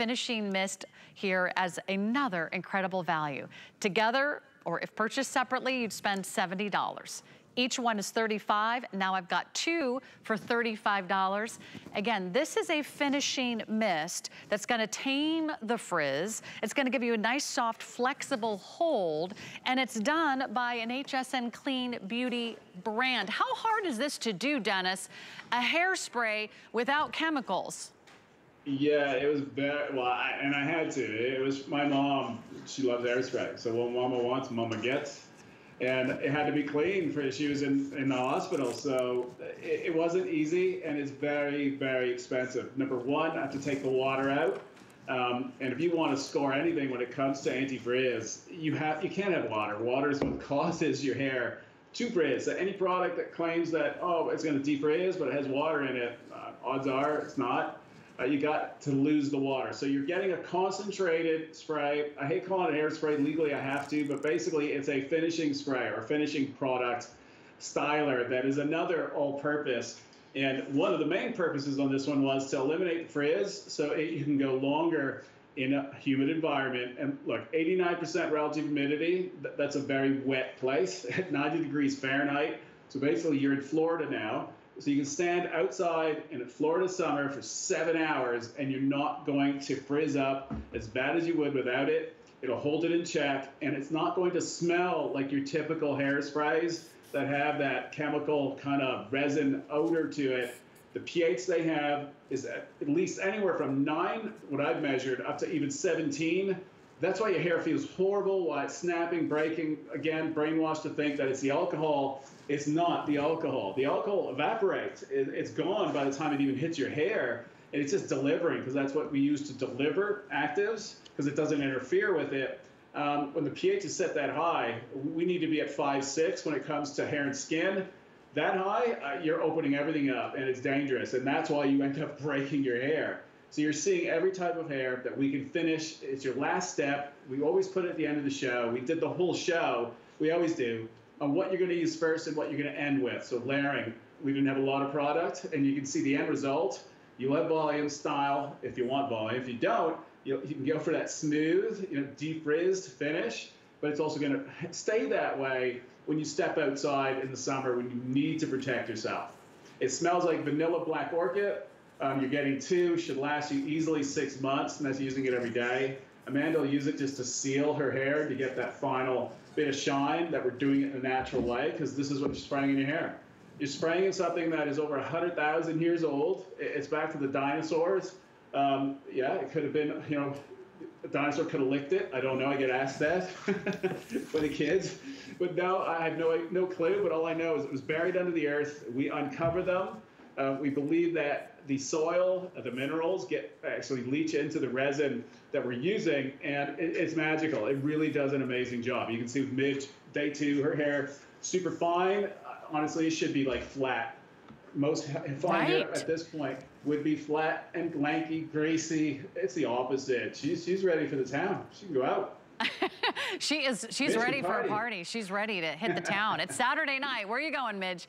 finishing mist here as another incredible value. Together, or if purchased separately, you'd spend $70. Each one is $35. Now I've got two for $35. Again, this is a finishing mist that's gonna tame the frizz. It's gonna give you a nice, soft, flexible hold, and it's done by an HSN Clean Beauty brand. How hard is this to do, Dennis? A hairspray without chemicals. Yeah, it was very, well, I had to. It was my mom, she loves hairspray. So what mama wants, mama gets. And it had to be clean for, she was in the hospital. So it wasn't easy, and it's very, very expensive. Number one, I have to take the water out. And if you want to score anything when it comes to anti-frizz, you can't have water. Water is what causes your hair to frizz. So any product that claims that, oh, it's going to defrizz, but it has water in it, odds are it's not. You got to lose the water. So you're getting a concentrated spray. I hate calling it hairspray. Legally, I have to, but basically it's a finishing spray or finishing product styler that is another all-purpose. And one of the main purposes on this one was to eliminate the frizz so you can go longer in a humid environment. And look, 89% relative humidity, that's a very wet place at 90 degrees Fahrenheit. So basically you're in Florida now. So you can stand outside in a Florida summer for 7 hours and you're not going to frizz up as bad as you would without it. It'll hold it in check, and it's not going to smell like your typical hairsprays that have that chemical kind of resin odor to it. The pH they have is at least anywhere from 9, what I've measured, up to even 17. That's why your hair feels horrible, why it's snapping, breaking. Again, brainwashed to think that it's the alcohol. It's not the alcohol. The alcohol evaporates. It's gone by the time it even hits your hair. And it's just delivering, because that's what we use to deliver actives, because it doesn't interfere with it. When the pH is set that high, we need to be at 5, 6 when it comes to hair and skin. That high, you're opening everything up, and it's dangerous. And that's why you end up breaking your hair. So you're seeing every type of hair that we can finish. It's your last step. We always put it at the end of the show. We did the whole show. We always do. On what you're going to use first and what you're going to end with. So layering, we didn't have a lot of product, and you can see the end result. You'll have volume, style, if you want volume. If you don't, you can go for that smooth, defrizzed finish, but it's also going to stay that way when you step outside in the summer when you need to protect yourself. It smells like vanilla black orchid. You're getting two, should last you easily 6 months, and that's using it every day. Amanda will use it just to seal her hair to get that final bit of shine that we're doing it in a natural way, because this is what you're spraying in your hair. You're spraying in something that is over 100,000 years old. It's back to the dinosaurs. Yeah, it could have been, a dinosaur could have licked it. I don't know. I get asked that by the kids. But no, I have no clue. But all I know is it was buried under the earth. We uncover them. We believe that the soil, the minerals actually leach into the resin that we're using, and it's magical. It really does an amazing job. You can see with Midge, day two, her hair, super fine. Honestly, it should be like flat. Most fine hair at this point would be flat and lanky, greasy. It's the opposite. She's ready for the town. She can go out. She's ready for a party. She's ready to hit the town. It's Saturday night. Where are you going, Midge?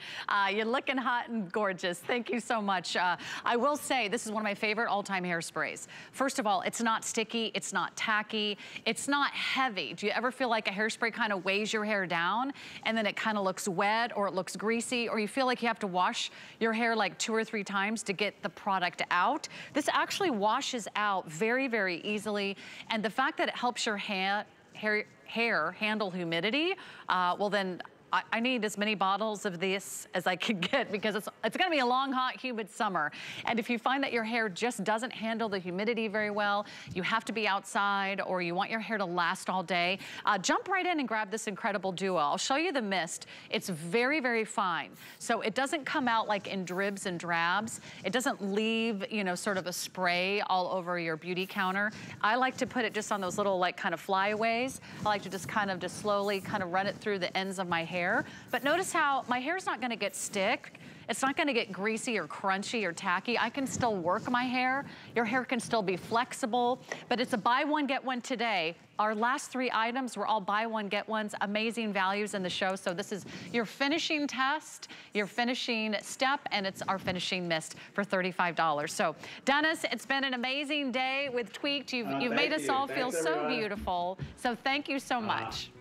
You're looking hot and gorgeous. Thank you so much. I will say this is one of my favorite all-time hairsprays. First of all, it's not sticky. It's not tacky. It's not heavy. Do you ever feel like a hairspray kind of weighs your hair down, and then it kind of looks wet, or it looks greasy, or you feel like you have to wash your hair like 2 or 3 times to get the product out? This actually washes out very, very easily, and the fact that it helps your hair handle humidity, well then, I need as many bottles of this as I can get, because it's gonna be a long, hot, humid summer. And if you find that your hair just doesn't handle the humidity very well, you have to be outside, or you want your hair to last all day, jump right in and grab this incredible duo. I'll show you the mist. It's very, very fine. So it doesn't come out like in dribs and drabs. It doesn't leave, sort of a spray all over your beauty counter. I like to put it just on those little, kind of flyaways. I like to just slowly run it through the ends of my hair. But notice how my hair's not gonna get stick. It's not gonna get greasy or crunchy or tacky. I can still work my hair. Your hair can still be flexible, but it's a buy one, get one today. Our last three items were all buy one, get ones, amazing values in the show. So this is your finishing test, your finishing step, and it's our finishing mist for $35. So Dennis, it's been an amazing day with Tweak'd. You've made us all feel so beautiful. So thank you so much.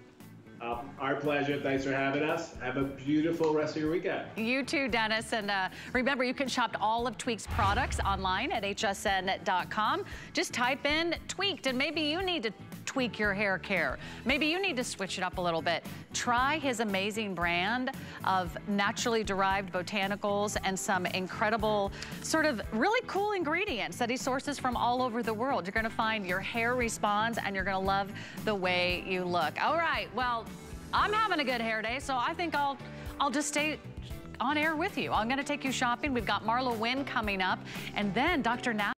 Our pleasure. Thanks for having us. Have a beautiful rest of your weekend. You too, Dennis. And remember, you can shop all of Tweaked's products online at hsn.com. Just type in Tweak'd, and maybe you need to tweak your hair care. Maybe you need to switch it up a little bit. Try his amazing brand of naturally derived botanicals and some incredible, sort of really cool ingredients that he sources from all over the world. You're going to find your hair responds, and you're going to love the way you look. All right. Well, I'm having a good hair day, so I think I'll just stay on air with you. I'm going to take you shopping. We've got Marla Wynn coming up, and then Dr. Nath.